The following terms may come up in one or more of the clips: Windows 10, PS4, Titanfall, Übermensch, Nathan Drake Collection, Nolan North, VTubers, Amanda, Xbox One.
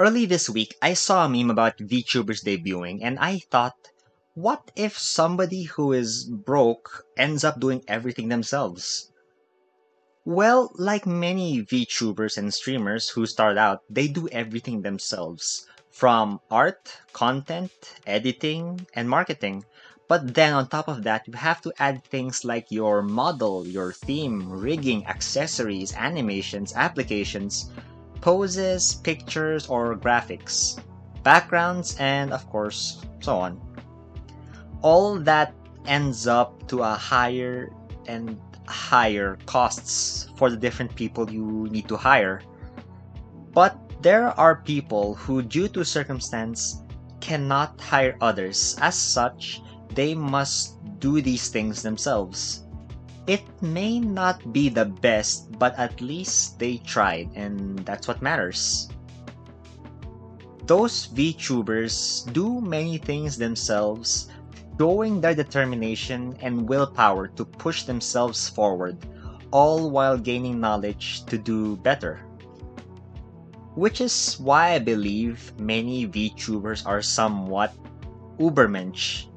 Early this week, I saw a meme about VTubers debuting, and I thought, what if somebody who is broke ends up doing everything themselves? Well, like many VTubers and streamers who start out, they do everything themselves, from art, content, editing, and marketing. But then on top of that, you have to add things like your model, your theme, rigging, accessories, animations, applications, poses, pictures or graphics, backgrounds, and of course, so on. All that ends up to a higher and higher costs for the different people you need to hire. But there are people who, due to circumstance, cannot hire others. As such, they must do these things themselves. It may not be the best, but at least they tried, and that's what matters. Those VTubers do many things themselves, showing their determination and willpower to push themselves forward, all while gaining knowledge to do better. Which is why I believe many VTubers are somewhat Übermensch,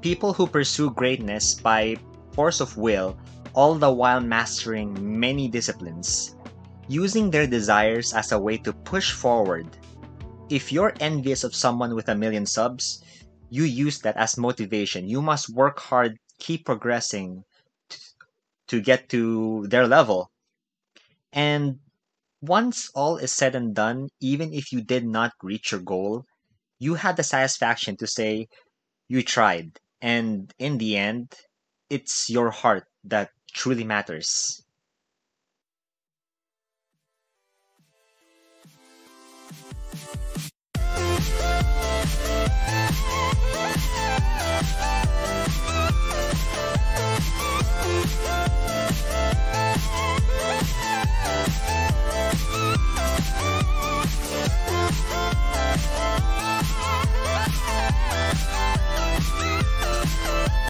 people who pursue greatness by force of will, all the while mastering many disciplines, using their desires as a way to push forward. If you're envious of someone with 1 million subs, you use that as motivation. You must work hard, keep progressing to get to their level. And once all is said and done, even if you did not reach your goal, you had the satisfaction to say you tried. And in the end, it's your heart that truly matters.